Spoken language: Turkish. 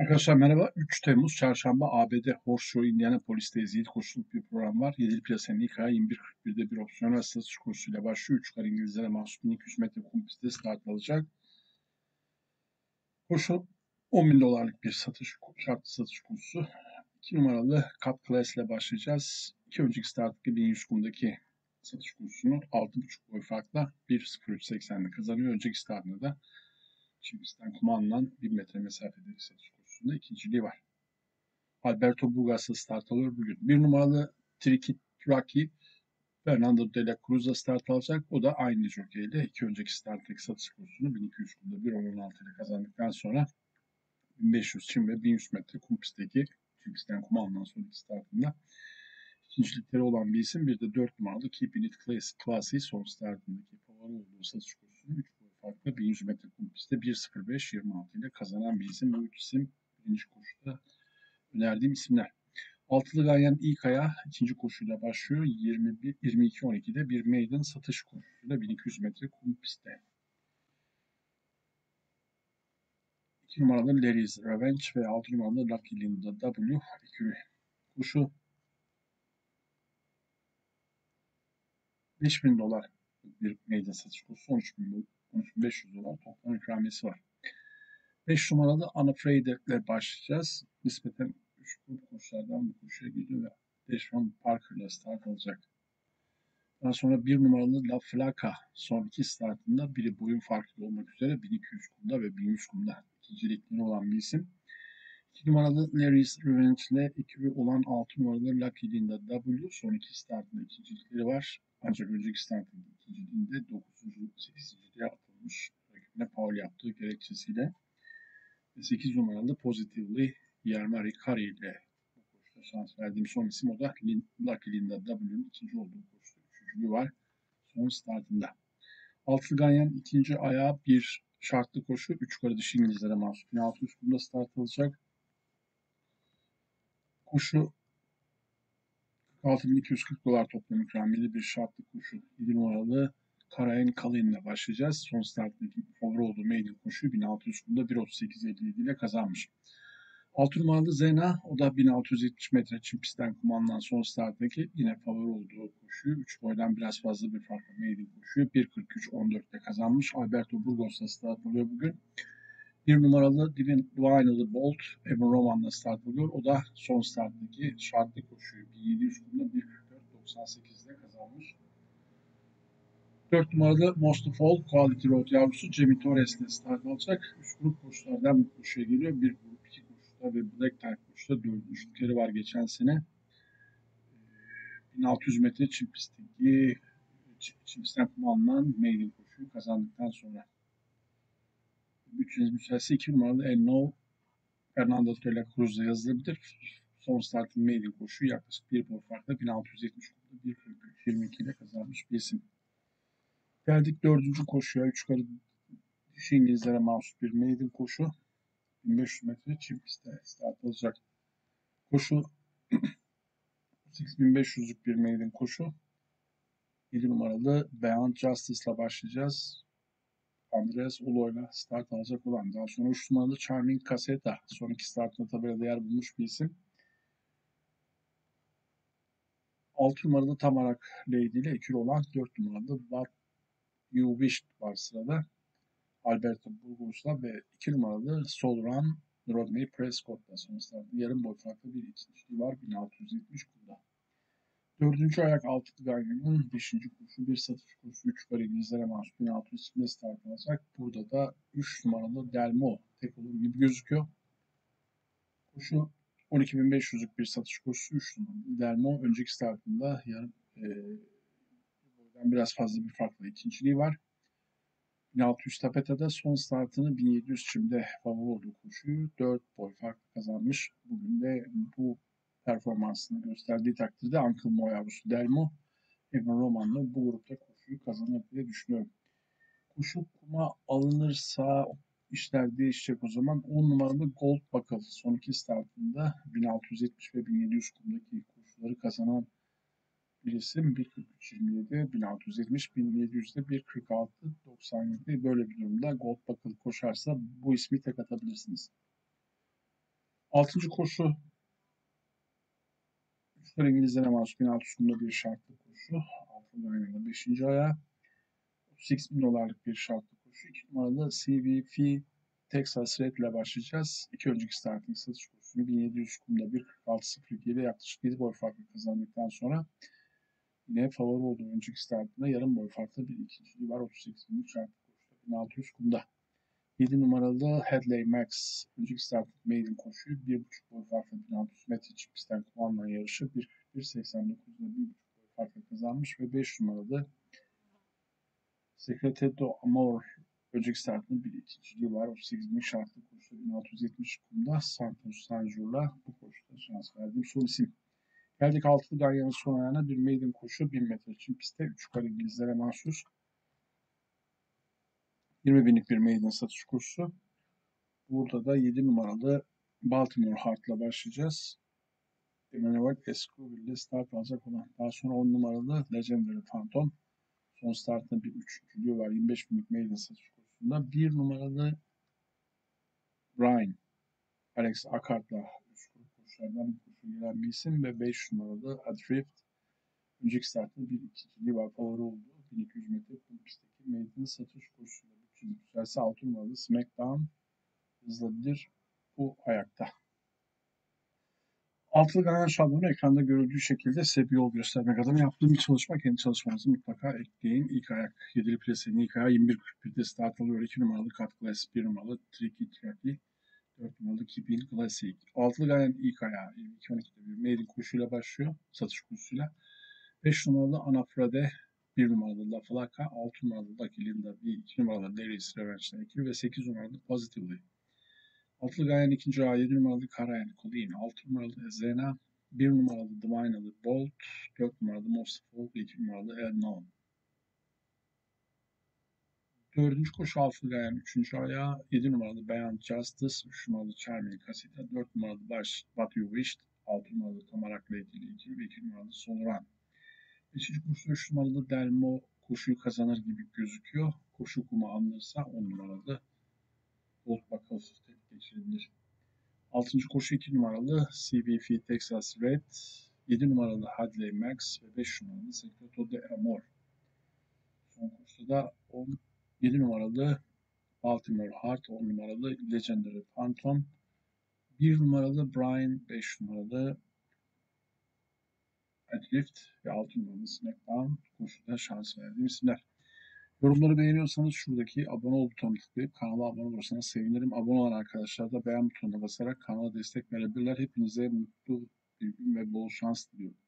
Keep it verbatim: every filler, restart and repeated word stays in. Arkadaşlar merhaba. üç Temmuz Çarşamba A B D Horseshoe Indianapolis'teyiz. yedi koşuluk bir program var. yedili plasanın ilk ayağı yirmi bir kırk bir'de bir opsiyonel satış koşusuyla başlıyor. üç kar İngilizlere mahsus bin iki yüz metre kum pistte start alacak. Koşu on bin dolarlık bir satış, şartlı satış koşusu. iki numaralı Cup Class ile başlayacağız. İki önceki starttaki bin yüz kumdaki satış koşusunu altı buçuk boy farkla bir sıfır üç seksen'de kazanıyor. Önceki startında da Çivistan kumağından bin metre mesafedeki satış kursunda ikinciliği var. Alberto Bugasso start alıyor bugün. Bir numaralı Tricky Rocky Fernando de la Cruz'a start alacak. O da aynı jokeyle iki önceki starttaki satış kursunu bin iki yüz kumda bir on altı ile kazandıktan sonra bin beş yüz çim ve bin yüz metre kum pistteki Çivistan kumağından sonraki startında ikincilikleri olan bir isim. Bir de dört numaralı Keeping It Classy son startındaki favori olduğu satış kursunu farklı bin yüz metre kum pistte bir sıfır beş yirmi altı ile kazanan bir isim. Bu üç isim birinci koşuda önerdiğim isimler. Altılı Ganyan ilk ayağı ikinci koşuyla başlıyor. yirmi bir yirmi iki on iki'de bir meydan satış koşusuyla bin iki yüz metre kum pistte. iki numaralı Larry's Revenge ve altı numaralı Lucky Linda W koşu beş bin dolar bir meydan satış koşusu, on üç bin beş yüz dolar toplam ikramiyesi var. beş numaralı Unafraid ile başlayacağız. Nispeten üç grup koşulardan bu koşuya gidiyor ve Deshaun Parker ile start alacak. Daha sonra bir numaralı La Flaca son iki startında biri boyun farklı olmak üzere bin iki yüz kumda ve bin yüz kumda ikincilikleri olan bir isim. iki numaralı Larry's Revenge ile ekibi olan altı numaralı Lucky Linda W son iki startında ikincilikleri var. Ancak önceki startında ikinciliğinde dokuzuncu sekizinciliğe atılmış rakibine faul yaptığı gerekçesiyle sekiz numaralı Positively Yermari Curry ile bu koşuda şans verdiğim son isim. O da Lucky Linda W'nin ikinci olduğu koşuda üçüncülüğü var son startında. Altılı Ganyan ikinci ayağı bir şartlı koşu. üç kara dışı İngilizlere mahsus bin altı yüz kumda start alacak. Koşu altı bin iki yüz kırk dolar toplam ikramiyeli bir şartlı koşu. yedi numaralı Karayen Kalin ile başlayacağız. Son starttaki favori olduğu maiden koşuyu bin altı yüz kumda bir otuz sekiz elli yedi ile kazanmış. altı numaralı Zena, o da bin altı yüz yetmiş metre çim pistten kumandan son starttaki yine favori olduğu koşuyu üç boydan biraz fazla bir farklı maiden koşuyu bir kırk üç on dört ile kazanmış. Alberto Burgos'la start oluyor bugün. Bir numaralı Devin Duayalı Bolt, Evan Roman'la start oluyor. O da son starttaki şartlı koşuyu bin yedi yüz kumda bir kırk dört doksan sekiz'de kazanmış. dört numaralı Most of All Quality Road yavrusu Cemi Torres ile start alacak. üç grup koşulardan bu koşuya geliyor. bir grup, iki koşuda ve Black Type koşuda dördüncülükleri var geçen sene. bin altı yüz metre çim pistteki çim pistten kumandan maiden koşuyu kazandıktan sonra üçüncü müsaitse iki numaralı El Nou Fernando de la Cruz'da yazılabilir. Son startın maiden koşuyu yaklaşık bir boy farkla bin altı yüz yetmiş kumda bir kırk üç yirmi iki ile kazanmış bir isim. Geldik dördüncü koşuya. Üç karı dişi İngilizlere mahsus bir maiden koşu. bin beş yüz metre çim pistte start alacak. Koşu sekiz bin beş yüz'lük bir maiden koşu. yedi numaralı Beyond Justice ile başlayacağız. Andreas Ulo'yla start alacak olan. Daha sonra üç numaralı Charming Cassetta. Son iki startında tabelada yer bulmuş bir isim. altı numaralı Tamarack Lady ile ekül olan dört numaralı What You Wished var sırada. Alberto Bugasso ve iki numaralı Solran Rodney Prescott'la son startında yarım boy farklı bir ikinciliği var bin altı yüz yetmiş kumda. Dördüncü ayak altılı Ganyan'ın beşinci koşu bir satış koşusu üç kare İngilizlere mahsus bin altı yüz start alacak. Burada da üç numaralı Delmo tek olur gibi gözüküyor. Koşu on iki bin beş yüz'lük bir satış koşusu üç numaralı Delmo önceki startında yarım e, biraz fazla bir farkla ikinciliği var. bin altı yüz tapetada son startını bin yedi yüz çimde favori olduğu koşuyu dört boy farklı kazanmış. Bugün de bu performansını gösterdiği takdirde Uncle Mo yavrusu Delmo, Evan Roman'la bu grupta koşuyu kazanır diye düşünüyorum. Koşu kuma alınırsa işler değişecek o zaman. on numaralı Gold Bucket son iki startında bin altı yüz yetmiş ve bin yedi yüz kumdaki koşuları kazanan bir isim. bir kırk üç yirmi yedi, bin altı yüz yetmiş, bin yedi yüz'de bir kırk altı doksan yedi. Böyle bir durumda Gold Bucket koşarsa bu ismi tek atabilirsiniz. Altıncı koşu şöyle İngilizlere mahsus bin altı yüz kumda bir şartlı koşu. Altında aynada beşinci ayağı. otuz sekiz bin dolarlık bir şartlı koşu. İki numaralı C B F Texas Red ile başlayacağız. İki önceki starting satış koşusunu bin yedi yüz kumda bir kırk altı sıfır iki ile yaklaşık yedi boy farklı kazandıktan sonra yine favori olduğu önceki startında yarım boy farklı bir ikinciliği var. otuz sekiz binlik şartlı koşuda bin altı yüz kumda. yedi numaralı Hadley Max önceki startlı maiden koşuyu bir buçuk boy farklı bin altı yüz metre çiftten kumandan yarışı bir kırk bir seksen dokuzda bir buçuk boy farklı kazanmış ve beş numaralı Secreto de Amor önceki startında bir ikinciliği var. otuz sekiz binlik şartlı koşuda bin altı yüz yetmiş kumda Santos Sanjur'la bu koşuda şans verdiğim son isim. Geldik altılı Ganyan'ın son ayağına bir maiden koşu bin metre için pistte üç kare İngilizlere mahsus. yirmi binlik bir maiden satış kursu. Burada da yedi numaralı Baltimore Heart'la başlayacağız. Emmanuel Escobar ile start alacak olan. Daha sonra on numaralı Legendary Phantom. Son startında bir üçüncülüğü var. yirmi beş binlik maiden satış kursunda. bir numaralı Brian. Alex Akart'la üst grup kuruşlardan gelen bir isim ve beş numaralı Adrift. Önceki startında bir ikinciliği var. Favori oldu. bin iki yüz metre kumpisteki maiden satış kursunda. Yükselse altı numaralı Smackdown hızlıdır bu ayakta. Altılı Ganyan şablonu ekranda görüldüğü şekilde size bir yol göstermek adına yaptığım bir çalışma. Kendi çalışmanızı mutlaka ekleyin. İlk ayak yedili plasenin ilk ayağı yirmi bir kırk birde start alıyor. iki numaralı Cut Glass, bir numaralı Tricky Tracky, dört numaralı Keeping Classic. Altılı Ganyan ilk ayağı yirmi iki on ikide bir maiden koşuyla başlıyor. Satış koşusuyla. beş numaralı Unafraid, bir numaralı La Flaca, altı numaralı Lucky Linda W, iki numaralı Larry's Revenge ikili ve sekiz numaralı Positively. Altılı Ganyan ikinci ayağı yedi numaralı Karayen Kalin, altı numaralı Zena, bir numaralı Divinely Bold, dört numaralı Most of All, iki numaralı El Nou. Dördüncü koşu Altılı Ganyan üçüncü ayağı yedi numaralı Beyond Justice, üç numaralı Charming Cassetta, dört numaralı What You Wished, altı numaralı Tamarack Lady ikili ve iki numaralı Solran. beşinci koşu üç numaralı Delmo koşuyu kazanır gibi gözüküyor. Koşu kuma anlarsa on numaralı Gold Bucket geçirilir. altıncı koşu iki numaralı C B F Texas Red, yedi numaralı Hadley Max ve beş numaralı Secreto de Amor. Son koşuda da on, yedi numaralı Baltimore Heart, on numaralı Legendary Phantom, bir numaralı Brian, beş numaralı Adrift ve altı numaralı Smackdown koşuda şans verdiğim isimler. Yorumları beğeniyorsanız şuradaki abone ol butonuna tıklayıp kanala abone olursanız sevinirim. Abone olan arkadaşlar da beğen butonuna basarak kanala destek verebilirler. Hepinize mutlu bir gün ve bol şans diliyorum.